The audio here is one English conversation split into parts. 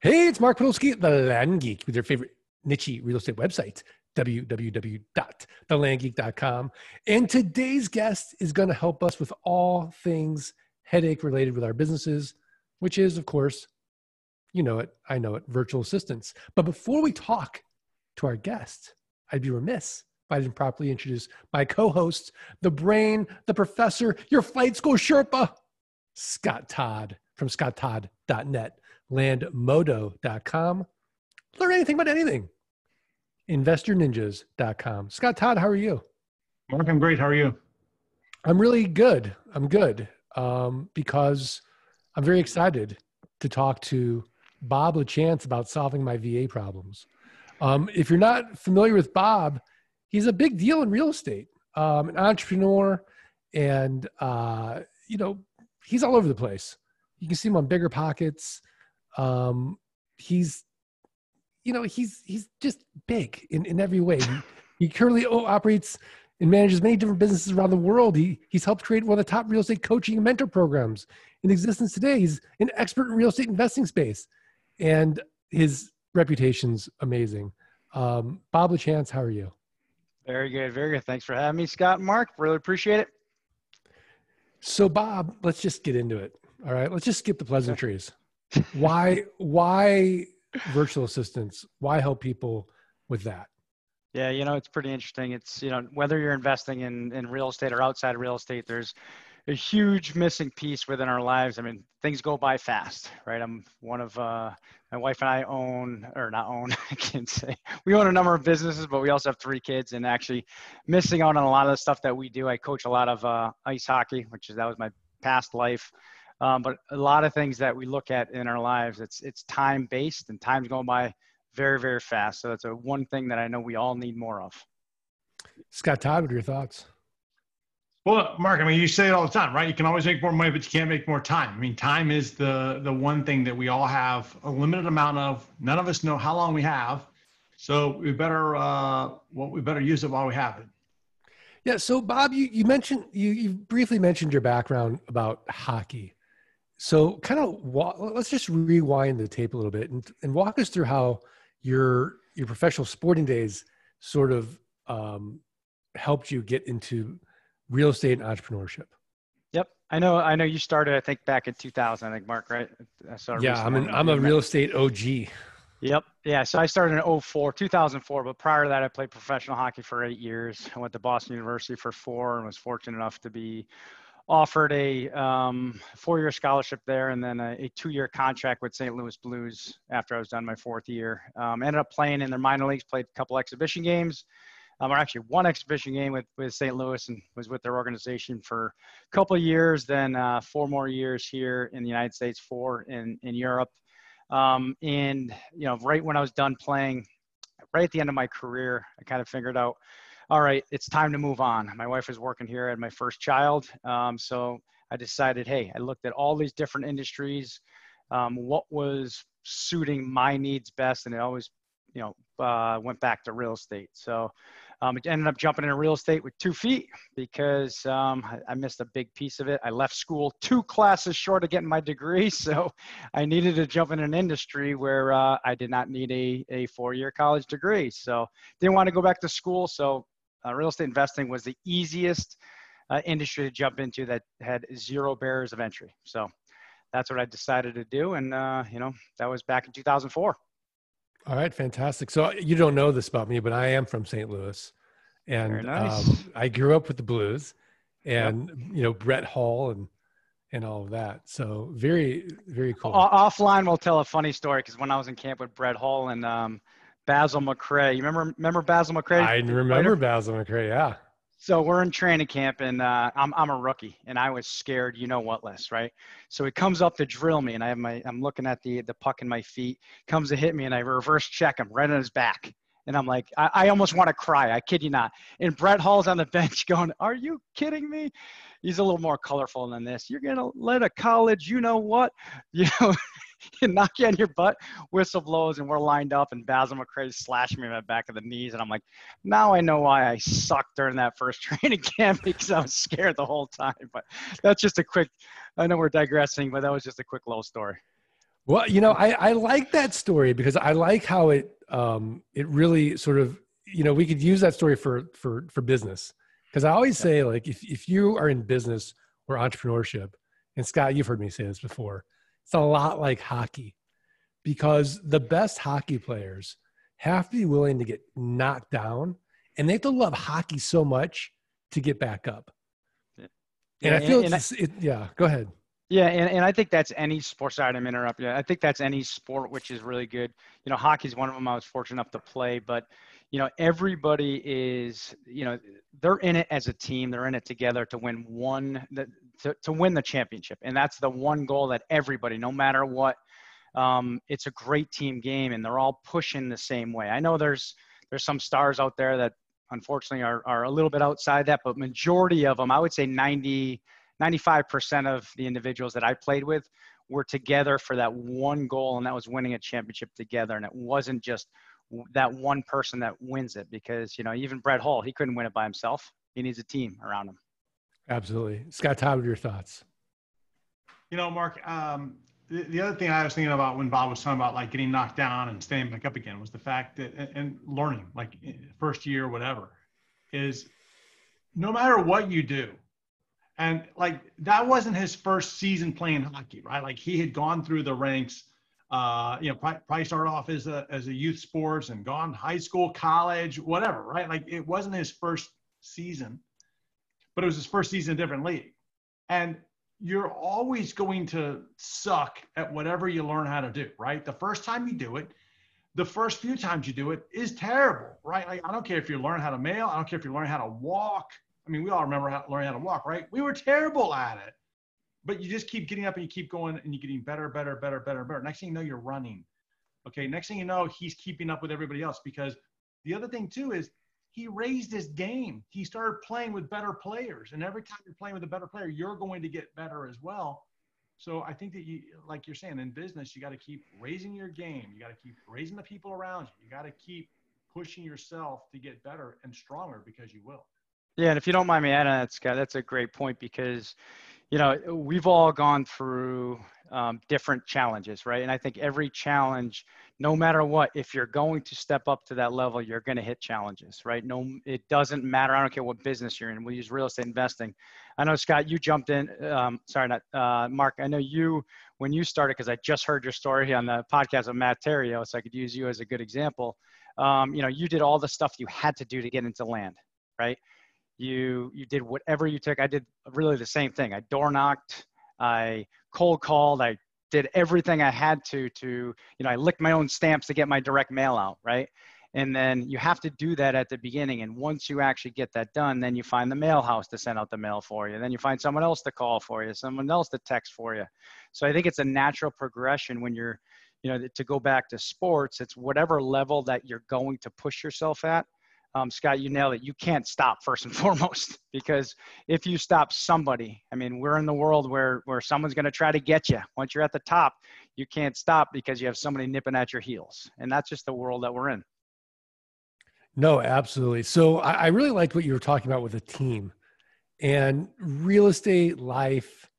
Hey, it's Mark Podolsky, The Land Geek, with your favorite niche real estate websites, www.thelandgeek.com. And today's guest is going to help us with all things headache related with our businesses, which is, of course, you know it, I know it, virtual assistants. But before we talk to our guest, I'd be remiss if I didn't properly introduce my co-host, the brain, the professor, your flight school Sherpa, Scott Todd from scotttodd.net, landmodo.com. Learn anything about anything. investorninjas.com. Scott Todd, how are you? Mark, I'm great. How are you? I'm really good. I'm good because I'm very excited to talk to Bob Lachance about solving my VA problems. If you're not familiar with Bob, he's a big deal in real estate, an entrepreneur, and you know, he's all over the place. You can see him on Bigger Pockets. He's, you know, he's just big in every way. He currently operates and manages many different businesses around the world. He's helped create one of the top real estate coaching and mentor programs in existence today. He's an expert in real estate investing space, and his reputation's amazing. Bob Lachance, how are you? Very good, very good. Thanks for having me, Scott and Mark. Really appreciate it. So, Bob, let's just get into it. All right, let's just skip the pleasantries. Why virtual assistants? Why help people with that? Yeah, you know, it's pretty interesting. It's, you know, whether you're investing in real estate or outside of real estate, there's a huge missing piece within our lives. I mean, things go by fast, right? I'm one of, my wife and I own, or not own, I can't say. We own a number of businesses, but we also have three kids, and actually missing out on a lot of the stuff that we do. I coach a lot of ice hockey, that was my past life. But a lot of things that we look at in our lives, it's time-based, and time's going by very, very fast. So that's one thing that I know we all need more of. Scott Todd, what are your thoughts? Well, Mark, I mean, you say it all the time, right? You can always make more money, but you can't make more time. I mean, time is the one thing that we all have a limited amount of. None of us know how long we have. So we better, we better use it while we have it. Yeah. So Bob, you briefly mentioned your background about hockey. So kind of let's just rewind the tape a little bit and walk us through how your professional sporting days sort of helped you get into real estate and entrepreneurship. Yep, I know you started, I think, back in 2000. I think, Mark, right? I saw. Yeah, I'm a real estate OG. Yep. Yeah. So I started in 2004. But prior to that, I played professional hockey for 8 years. I went to Boston University for 4 and was fortunate enough to be offered a 4-year scholarship there, and then a 2-year contract with St. Louis Blues after I was done my 4th year. Ended up playing in their minor leagues, played a couple exhibition games, or actually one exhibition game with St. Louis, and was with their organization for a couple of years, then 4 more years here in the United States, 4 in Europe. And, you know, right when I was done playing, right at the end of my career, I kind of figured out, all right, it's time to move on. My wife was working here, I had my first child. So I decided, hey, I looked at all these different industries, what was suiting my needs best. And it always, you know, went back to real estate. So I ended up jumping into real estate with 2 feet because I missed a big piece of it. I left school 2 classes short of getting my degree. So I needed to jump in an industry where I did not need a 4-year college degree. So didn't want to go back to school. So real estate investing was the easiest industry to jump into that had 0 barriers of entry. So that's what I decided to do. And, you know, that was back in 2004. All right. Fantastic. So you don't know this about me, but I am from St. Louis, and nice. I grew up with the Blues and, yep, you know, Brett Hull and all of that. So very, very cool. Offline, we'll tell a funny story. 'Cause when I was in camp with Brett Hull and Basil McRae, you remember Basil McRae? I remember Basil McRae. Yeah. So we're in training camp, and I'm a rookie, and I was scared, you know what less, right? So he comes up to drill me, and I'm looking at the puck in my feet, comes to hit me, and I reverse check him right on his back. And I'm like, I almost want to cry. I kid you not. And Brett Hull's on the bench going, are you kidding me? He's a little more colorful than this. You're going to let a college, you know what, you know, knock you on your butt, whistle blows, and we're lined up, and Basil McRae slashing me in the back of the knees. And I'm like, now I know why I sucked during that first training camp, because I was scared the whole time. But that's just I know we're digressing, but that was just a quick little story. Well, you know, I like that story because I like how it, it really sort of, you know, we could use that story for business. Cause I always say, like, if you are in business or entrepreneurship, and Scott, you've heard me say this before, it's a lot like hockey, because the best hockey players have to be willing to get knocked down, and they have to love hockey so much to get back up. And I feel, yeah, go ahead. Yeah. And I think that's any sport. Sorry to interrupt you. I think that's any sport, which is really good. You know, hockey's one of them I was fortunate enough to play, but you know, everybody is, you know, they're in it as a team. They're in it together to win to win the championship. And that's the one goal that everybody, no matter what, it's a great team game, and they're all pushing the same way. I know there's some stars out there that unfortunately are a little bit outside that, but majority of them, I would say 95% of the individuals that I played with were together for that one goal. And that was winning a championship together. And it wasn't just that one person that wins it, because, you know, even Brett Hull, he couldn't win it by himself. He needs a team around him. Absolutely. Scott Todd, your thoughts? You know, Mark, the other thing I was thinking about when Bob was talking about like getting knocked down and standing back up again was the fact that, and learning, like first year or whatever, is no matter what you do. And like, that wasn't his first season playing hockey, right? Like he had gone through the ranks, you know, probably started off as a youth sports and gone high school, college, whatever, right? Like it wasn't his first season, but it was his first season in a different league. And you're always going to suck at whatever you learn how to do, right? The first time you do it, the first few times you do it is terrible, right? Like I don't care if you learn how to mail, I don't care if you learn how to walk. I mean, we all remember learning how to walk, right? We were terrible at it, but you just keep getting up and you keep going and you're getting better, better, better, better, better. Next thing you know, you're running. Okay. Next thing you know, he's keeping up with everybody else, because the other thing too is he raised his game. He started playing with better players, and every time you're playing with a better player, you're going to get better as well. So I think that you, like you're saying, in business, you got to keep raising your game. You got to keep raising the people around you. You got to keep pushing yourself to get better and stronger, because you will. Yeah, and if you don't mind me adding that, Scott, that's a great point, because, you know, we've all gone through different challenges, right? And I think every challenge, no matter what, if you're going to step up to that level, you're going to hit challenges, right? No, it doesn't matter. I don't care what business you're in. We'll use real estate investing. I know, Scott, you jumped in. Mark, I know you, when you started, because I just heard your story on the podcast of Matt Terrio, so I could use you as a good example. You know, you did all the stuff you had to do to get into land, right? You did whatever you took. I did really the same thing. I door knocked, I cold called, I did everything I had to, you know, I licked my own stamps to get my direct mail out, right? And then you have to do that at the beginning. And once you actually get that done, then you find the mail house to send out the mail for you. Then you find someone else to call for you, someone else to text for you. So I think it's a natural progression when you're, you know, to go back to sports, it's whatever level that you're going to push yourself at. Scott, you nailed it. You can't stop, first and foremost, because if you stop somebody, I mean, we're in the world where someone's going to try to get you. Once you're at the top, you can't stop because you have somebody nipping at your heels. And that's just the world that we're in. No, absolutely. So I really liked what you were talking about with a team, and real estate, life,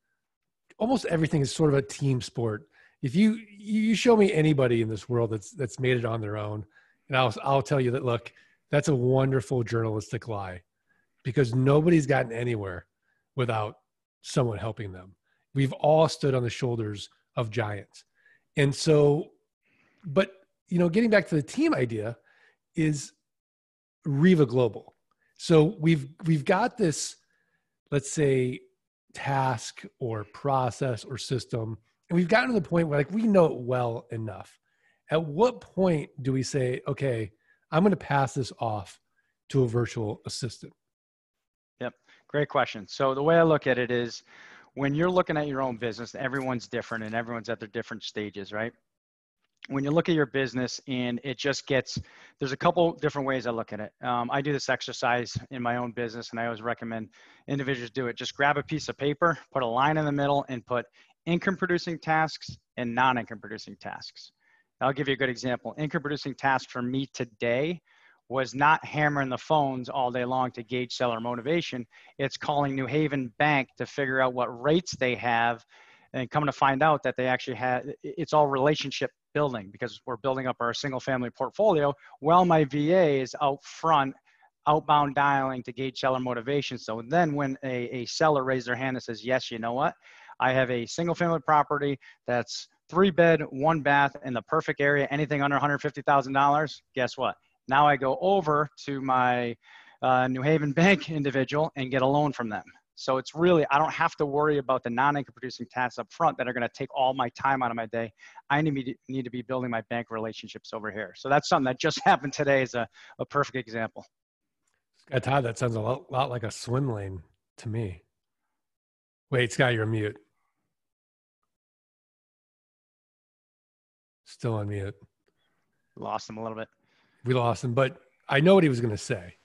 almost everything is sort of a team sport. If you show me anybody in this world that's made it on their own, and I'll tell you that, look, that's a wonderful journalistic lie, because nobody's gotten anywhere without someone helping them. We've all stood on the shoulders of giants. And so, but, you know, getting back to the team idea is REVA Global. So we've got this, let's say, task or process or system, and we've gotten to the point where, like, we know it well enough. At what point do we say, okay, I'm going to pass this off to a virtual assistant? Yep. Great question. So the way I look at it is, when you're looking at your own business, everyone's different and everyone's at their different stages, right? When you look at your business and it just gets, there's a couple different ways I look at it. I do this exercise in my own business, and I always recommend individuals do it. Just grab a piece of paper, put a line in the middle, and put income producing tasks and non-income producing tasks. I'll give you a good example. Income producing task for me today was not hammering the phones all day long to gauge seller motivation. It's calling New Haven Bank to figure out what rates they have and come to find out that they actually had, it's all relationship building because we're building up our single family portfolio. Well, my VA is out front, outbound dialing to gauge seller motivation. So then when a seller raises their hand and says, yes, you know what? I have a single family property that's 3-bed, 1-bath in the perfect area, anything under $150,000. Guess what? Now I go over to my New Haven Bank individual and get a loan from them. So it's really, I don't have to worry about the non-income producing tasks up front that are going to take all my time out of my day. I need to be building my bank relationships over here. So that's something that just happened today is a perfect example. Scott Todd, that sounds a lot like a swim lane to me. Wait, Scott, you're mute. Still on mute. Lost him a little bit. We lost him, but I know what he was going to say.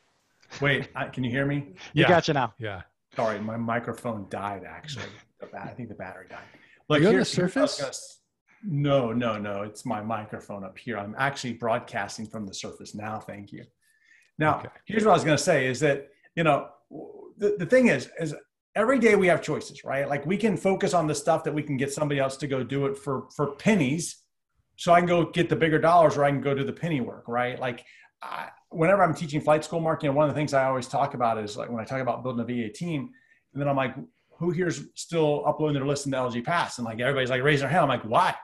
Wait, can you hear me? Yeah. Gotcha now. Yeah. Sorry, my microphone died, actually. I think the battery died. Look, are you on the surface? No. It's my microphone up here. I'm actually broadcasting from the surface now. Thank you. Now, okay. Here's what I was going to say is that, you know, the thing is every day we have choices, right? Like we can focus on the stuff that we can get somebody else to go do it for pennies. So I can go get the bigger dollars or I can go do the penny work, right? Like whenever I'm teaching flight school, Mark, you know, one of the things I always talk about is like when I talk about building a VA team, and then I'm like, who here's still uploading their list in the LG Pass? And like, everybody's like raising their hand. I'm like, why?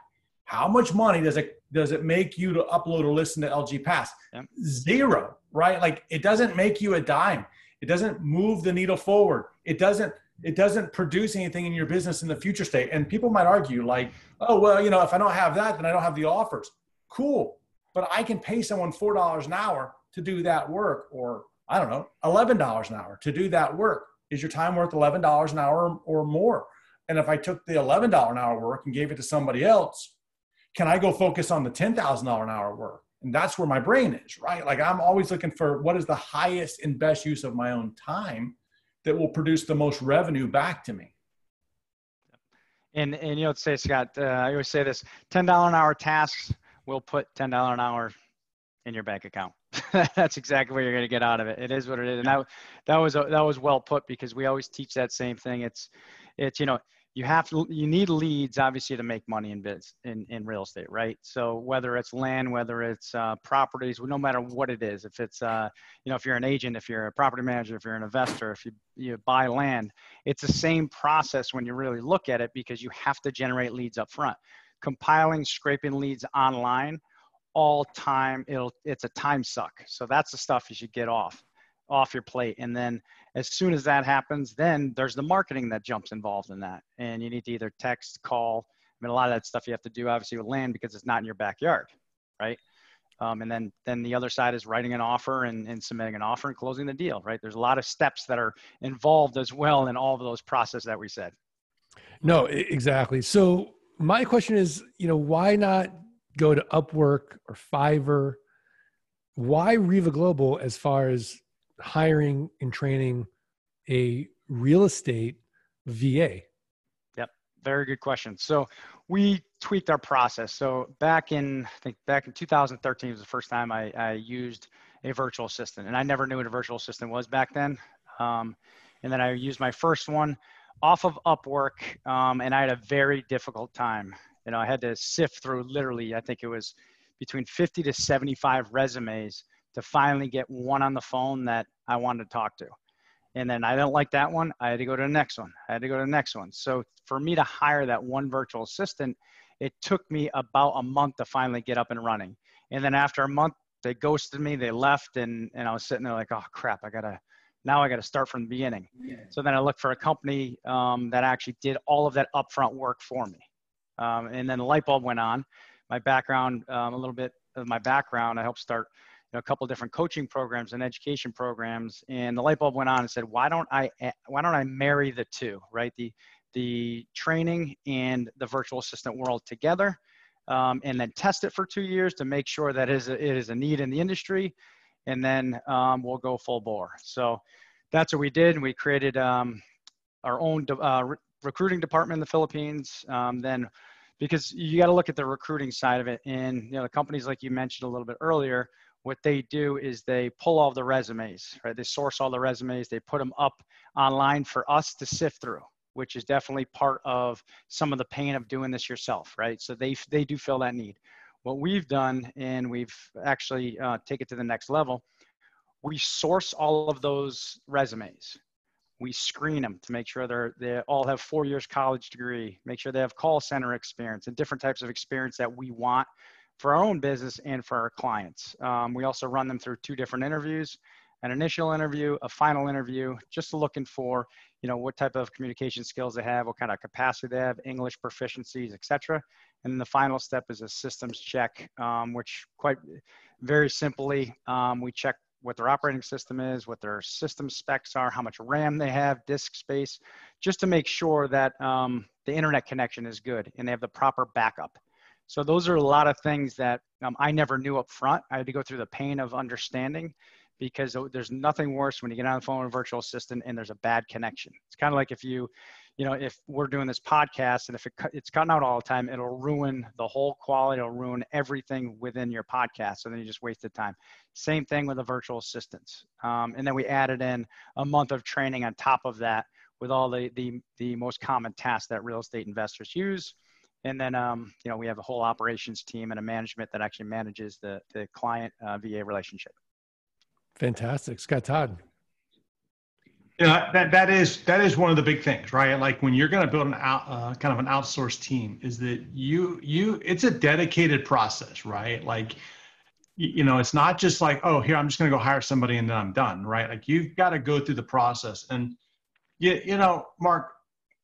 How much money does it make you to upload a list in the LG Pass? Yeah. Zero, right? Like it doesn't make you a dime. It doesn't move the needle forward. It doesn't produce anything in your business in the future state. And people might argue like, oh, well, you know, if I don't have that, then I don't have the offers. Cool. But I can pay someone $4 an hour to do that work, or I don't know, $11 an hour to do that work. Is your time worth $11 an hour or more? And if I took the $11 an hour work and gave it to somebody else, can I go focus on the $10,000 an hour work? And that's where my brain is, right? Like I'm always looking for what is the highest and best use of my own time that will produce the most revenue back to me. And you know, say Scott, I always say this, $10 an hour tasks will put $10 an hour in your bank account. That's exactly what you're going to get out of it. It is what it is. And that was well put, because we always teach that same thing. It's, you know, you need leads obviously to make money in biz in real estate, right? So whether it's land, whether it's properties, no matter what it is, if it's you know, if you're an agent, if you're a property manager, if you're an investor, if you buy land, it's the same process when you really look at it, because you have to generate leads up front. Compiling, scraping leads online all time, it's a time suck. So that's the stuff you should get off your plate. And then as soon as that happens, then there's the marketing that jumps involved in that. And you need to either text, call. I mean, a lot of that stuff you have to do obviously with land because it's not in your backyard, right? And then the other side is writing an offer and submitting an offer and closing the deal, right? There's a lot of steps that are involved as well in all of those processes that we said. No, exactly. So my question is, you know, why not go to Upwork or Fiverr? Why REVA Global as far as hiring and training a real estate VA? Yep. Very good question. So we tweaked our process. So back in 2013 was the first time I used a virtual assistant, and I never knew what a virtual assistant was back then. And then I used my first one off of Upwork, and I had a very difficult time. You know, I had to sift through literally, I think it was between 50 to 75 resumes to finally get one on the phone that I wanted to talk to. And then I didn't like that one. I had to go to the next one. So for me to hire that one virtual assistant, it took me about a month to finally get up and running. And then after a month, they ghosted me, they left, and I was sitting there like, oh crap, now I got to start from the beginning. Yeah. So then I looked for a company that actually did all of that upfront work for me. And then the light bulb went on. My background, a little bit of my background, I helped start a couple of different coaching programs and education programs, and the light bulb went on and said, why don't I marry the two, right? The training and the virtual assistant world together, and then test it for 2 years to make sure that it is a need in the industry, and then we'll go full bore. So that's what we did. We created our own recruiting department in the Philippines. Then, because you got to look at the recruiting side of it, and you know, the companies like you mentioned a little bit earlier. What they do is they pull all the resumes, right? They source all the resumes. They put them up online for us to sift through, which is definitely part of some of the pain of doing this yourself, right? So they do feel that need. What we've done, and we've actually take it to the next level, we source all of those resumes. We screen them to make sure they all have 4 years college degree, make sure they have call center experience and different types of experience that we want for our own business and for our clients. We also run them through 2 different interviews, an initial interview, a final interview, just looking for, you know, what type of communication skills they have, what kind of capacity they have, English proficiencies, et cetera. And then the final step is a systems check, which quite very simply, we check what their operating system is, what their system specs are, how much RAM they have, disk space, just to make sure that the internet connection is good and they have the proper backup. So those are a lot of things that I never knew up front. I had to go through the pain of understanding, because there's nothing worse when you get on the phone with a virtual assistant and there's a bad connection. It's kind of like if you know, if we're doing this podcast and if it's cutting out all the time, it'll ruin the whole quality. It'll ruin everything within your podcast. So then you just wasted time. Same thing with the virtual assistants. And then we added in a month of training on top of that with all the most common tasks that real estate investors use. And then, you know, we have a whole operations team and a management that actually manages the client VA relationship. Fantastic. Scott Todd. Yeah, that is one of the big things, right? Like when you're going to build an kind of an outsourced team, is that it's a dedicated process, right? Like, you know, it's not just like, oh, here, I'm just going to go hire somebody and then I'm done, right? Like you've got to go through the process. And you know, Mark,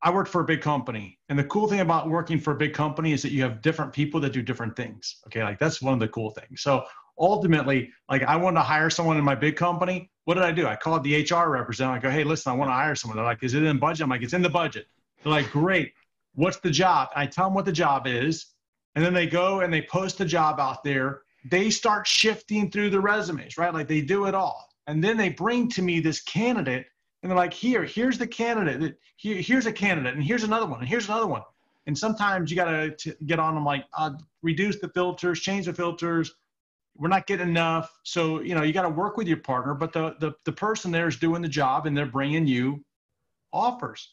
I worked for a big company, and the cool thing about working for a big company is that you have different people that do different things. Okay, like that's one of the cool things. So ultimately, like I wanted to hire someone in my big company. What did I do? I called the HR representative. I go, hey, listen, I want to hire someone. They're like, is it in budget? I'm like, it's in the budget. They're like, great. What's the job? I tell them what the job is. And then they go and they post the job out there. They start shifting through the resumes, right? Like they do it all. And then they bring to me this candidate and they're like, here's the candidate. Here's a candidate. And here's another one. And here's another one. And sometimes you got to get on them like, reduce the filters, change the filters. We're not getting enough. So, you know, you got to work with your partner, but the person there is doing the job and they're bringing you offers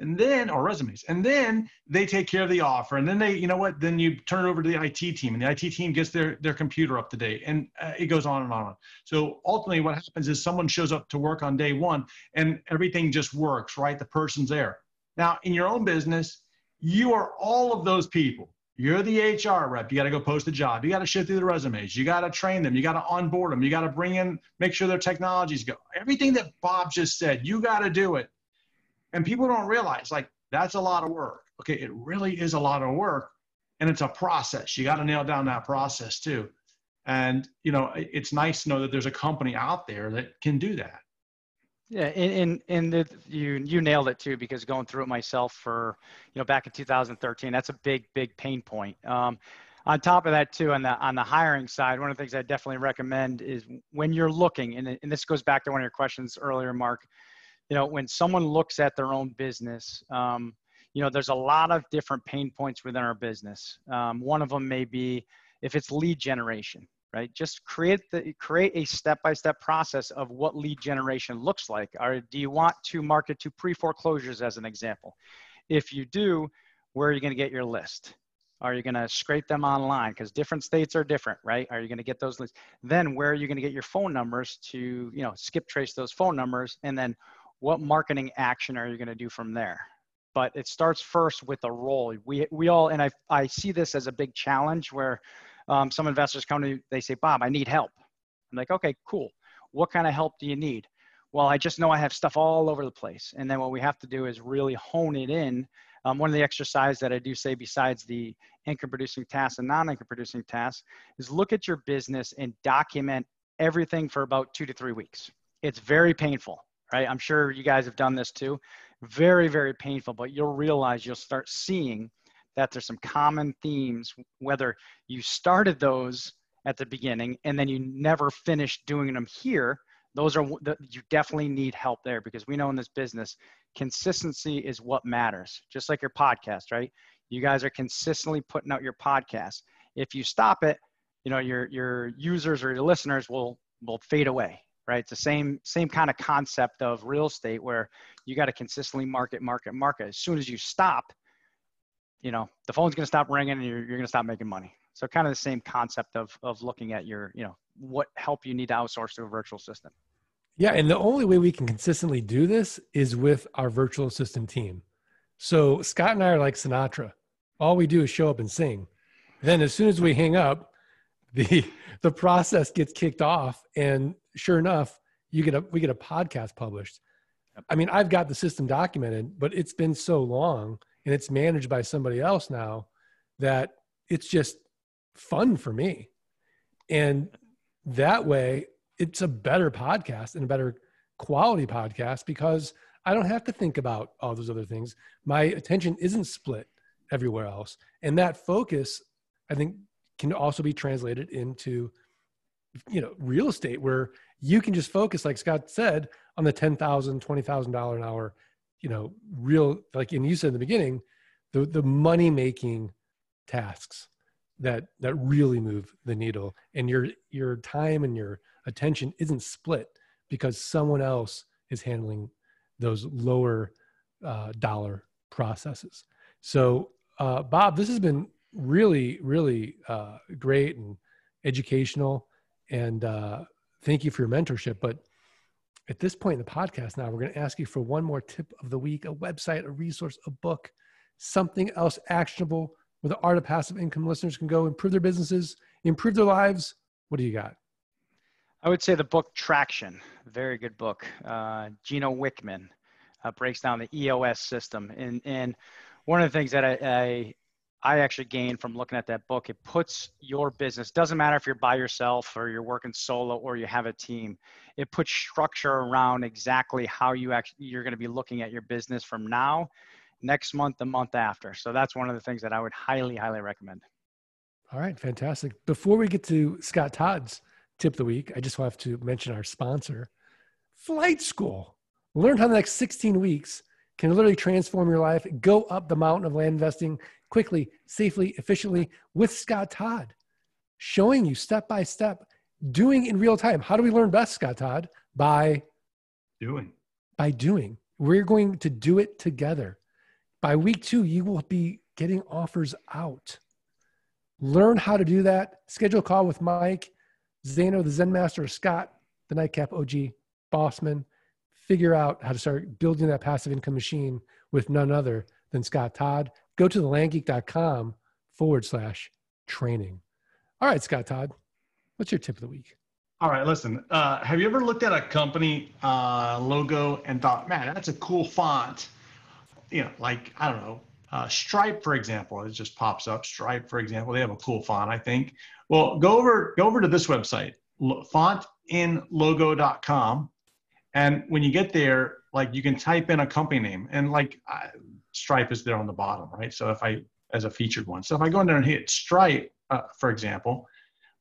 and then, or resumes, and then they take care of the offer. And then they, you know what, then you turn it over to the IT team and the IT team gets their computer up to date, and it goes on and on. So ultimately what happens is someone shows up to work on day one and everything just works, right? The person's there. Now in your own business, you are all of those people. You're the HR rep. You got to go post a job. You got to shift through the resumes. You got to train them. You got to onboard them. You got to bring in, make sure their technologies go. Everything that Bob just said, you got to do it. And people don't realize, like, that's a lot of work. Okay, it really is a lot of work. And it's a process. You got to nail down that process too. And, you know, it's nice to know that there's a company out there that can do that. Yeah, and you nailed it too, because going through it myself for, you know, back in 2013, that's a big pain point. On top of that too, on the hiring side, one of the things I definitely recommend is when you're looking, and this goes back to one of your questions earlier, Mark, you know, when someone looks at their own business, you know, there's a lot of different pain points within our business. One of them may be if it's lead generation. Right? Just create a step-by-step process of what lead generation looks like. Or do you want to market to pre-foreclosures as an example? If you do, where are you going to get your list? Are you going to scrape them online? Because different states are different, right? Are you going to get those lists? Then where are you going to get your phone numbers to, you know, skip trace those phone numbers? And then what marketing action are you going to do from there? But it starts first with a role. We all, and I see this as a big challenge where some investors come to me, they say, Bob, I need help. I'm like, okay, cool. What kind of help do you need? Well, I just know I have stuff all over the place. And then what we have to do is really hone it in. One of the exercises that I do say, besides the income producing tasks and non-income producing tasks, is look at your business and document everything for about 2 to 3 weeks. It's very painful, right? I'm sure you guys have done this too. Very, very painful, but you'll realize, you'll start seeing that there's some common themes, whether you started those at the beginning and then you never finished doing them here. Those are, you definitely need help there, because we know in this business, consistency is what matters. Just like your podcast, right? You guys are consistently putting out your podcast. If you stop it, you know, your users or your listeners will fade away. right? It's the same kind of concept of real estate where you got to consistently market. As soon as you stop, you know, the phone's going to stop ringing and you're going to stop making money. So kind of the same concept of looking at your, you know, what help you need to outsource to a virtual assistant. Yeah. And the only way we can consistently do this is with our virtual assistant team. So Scott and I are like Sinatra. All we do is show up and sing. Then as soon as we hang up, the process gets kicked off. And sure enough, we get a podcast published. I mean, I've got the system documented, but it's been so long and it's managed by somebody else now that it's just fun for me. And that way it's a better podcast and a better quality podcast because I don't have to think about all those other things. My attention isn't split everywhere else. And that focus, I think, can also be translated into, you know, real estate where you can just focus, like Scott said, on the $10,000, $20,000 an hour, you know, real, like, and you said in the beginning, the money-making tasks that really move the needle, and your time and your attention isn't split because someone else is handling those lower dollar processes. So Bob, this has been really, really great and educational, and thank you for your mentorship. But at this point in the podcast now, we're going to ask you for one more tip of the week, a website, a resource, a book, something else actionable where the Art of Passive Income listeners can go improve their businesses, improve their lives. What do you got? I would say the book Traction, very good book. Gino Wickman breaks down the EOS system. And one of the things that I actually gained from looking at that book, it puts your business, doesn't matter if you're by yourself or you're working solo or you have a team, it puts structure around exactly how you're going to be looking at your business from now, next month, the month after. So that's one of the things that I would highly, highly recommend. All right, fantastic. Before we get to Scott Todd's tip of the week, I just have to mention our sponsor, Flight School. Learn how the next 16 weeks can literally transform your life. Go up the mountain of land investing quickly, safely, efficiently with Scott Todd, showing you step by step, doing in real time. How do we learn best, Scott Todd? By doing. By doing. We're going to do it together. By week 2, you will be getting offers out. Learn how to do that. Schedule a call with Mike Xano, the Zen Master, Scott, the Nightcap OG, Bossman. Figure out how to start building that passive income machine with none other than Scott Todd. Go to thelandgeek.com/training. All right, Scott Todd, what's your tip of the week? All right, listen, have you ever looked at a company logo and thought, man, that's a cool font? You know, like, I don't know, Stripe, for example, it just pops up. Stripe, for example, they have a cool font, I think. Well, go over to this website, fontinlogo.com. And when you get there, like, you can type in a company name, and like Stripe is there on the bottom, right? So if I, as a featured one, so if I go in there and hit Stripe, for example,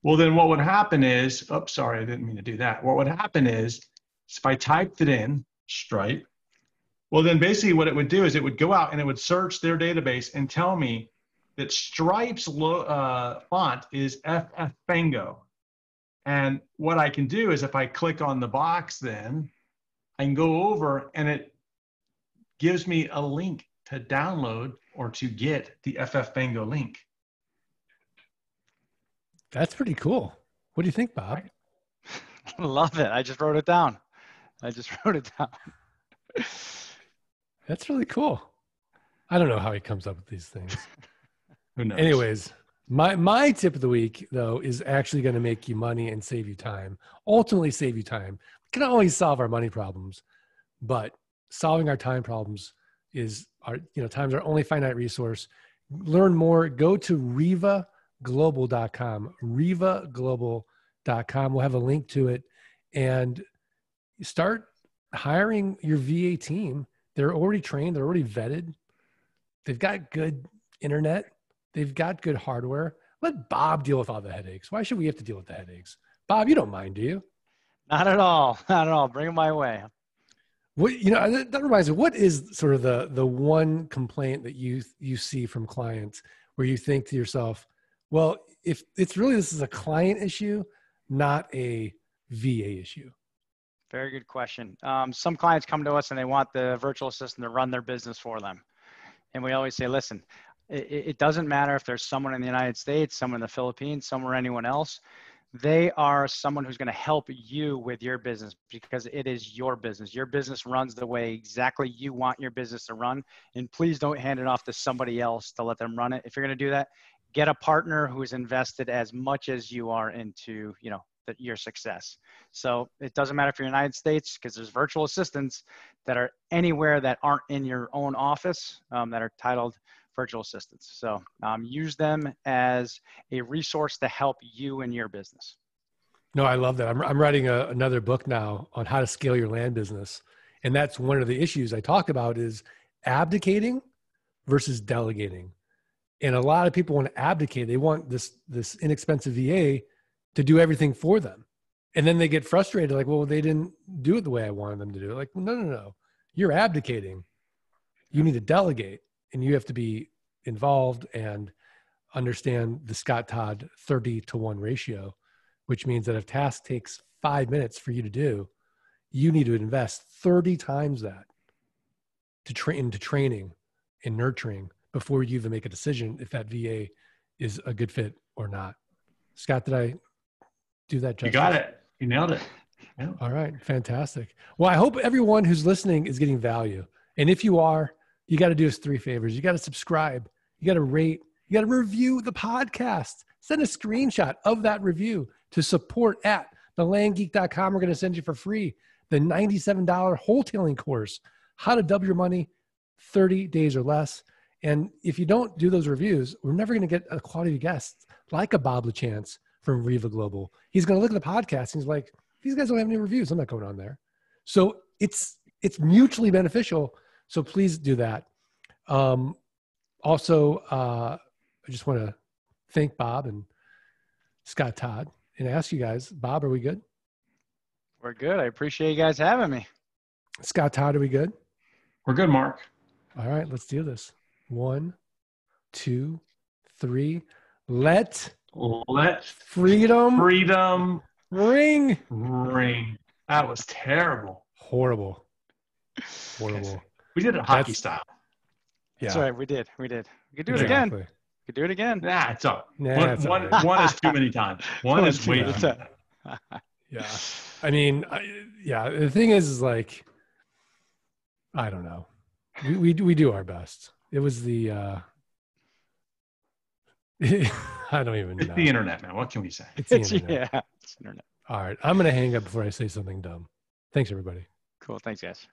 well, then what would happen is, oops, sorry, I didn't mean to do that. What would happen is if I typed it in, Stripe, well, then basically what it would do is it would go out and it would search their database and tell me that Stripe's font is FF Bango. And what I can do is if I click on the box, then I can go over and it gives me a link to download or to get the FF Bango link. That's pretty cool. What do you think, Bob? I love it. I just wrote it down. That's really cool. I don't know how he comes up with these things. Who knows? Anyways, my tip of the week, though, is actually going to make you money and save you time. Ultimately save you time. We can always solve our money problems, but solving our time problems is our, you know, time's our only finite resource. Learn more. Go to REVAglobal.com. REVAglobal.com. We'll have a link to it. And start hiring your VA team. They're already trained. They're already vetted. They've got good internet. They've got good hardware. Let Bob deal with all the headaches. Why should we have to deal with the headaches? Bob, you don't mind, do you? Not at all. Not at all. Bring them my way. What, you know, that reminds me, what is sort of the one complaint that you see from clients where you think to yourself, well, if it's really, this is a client issue, not a VA issue. Very good question. Some clients come to us and they want the virtual assistant to run their business for them. And we always say, listen, it doesn't matter if there's someone in the United States, someone in the Philippines, somewhere anyone else. They are someone who's going to help you with your business because it is your business. Your business runs the way exactly you want your business to run. And please don't hand it off to somebody else to let them run it. If you're going to do that, get a partner who is invested as much as you are into, you know, your success. So it doesn't matter if you're in the United States, because there's virtual assistants that are anywhere that aren't in your own office that are titled virtual assistants. So use them as a resource to help you in your business. No, I love that. I'm writing another book now on how to scale your land business. And that's one of the issues I talk about is abdicating versus delegating. And a lot of people want to abdicate. They want this inexpensive VA to do everything for them. And then they get frustrated. Like, well, they didn't do it the way I wanted them to do it. Like, no, you're abdicating. You need to delegate. And you have to be involved and understand the Scott Todd 30-to-1 ratio, which means that if task takes 5 minutes for you to do, you need to invest 30 times that into training and nurturing before you even make a decision if that VA is a good fit or not. Scott, did I do that justice? You got it. You nailed it. Yeah. All right. Fantastic. Well, I hope everyone who's listening is getting value. And if you are, you got to do us three favors. You got to subscribe. You got to rate. You got to review the podcast. Send a screenshot of that review to support@thelandgeek.com. We're going to send you for free the $97 wholetailing course, how to double your money 30 days or less. And if you don't do those reviews, we're never going to get a quality guest like a Bob Lachance from REVA Global. He's going to look at the podcast and he's like, these guys don't have any reviews. I'm not going on there. So it's mutually beneficial. So please do that. I just want to thank Bob and Scott Todd and ask you guys, Bob, are we good? We're good. I appreciate you guys having me. Scott Todd, are we good? We're good, Mark. All right, let's do this. 1, 2, 3. Let freedom ring. That was terrible. Horrible. We did it hockey style. Yeah. That's right. We did. We could do it again. We could do it again. Nah, it's up. One is too many times. One is way too many. Yeah. I mean, the thing is like, I don't know. We do our best. It was the, I don't even know. It's the internet, man. What can we say? It's the internet. All right. I'm going to hang up before I say something dumb. Thanks, everybody. Cool. Thanks, guys.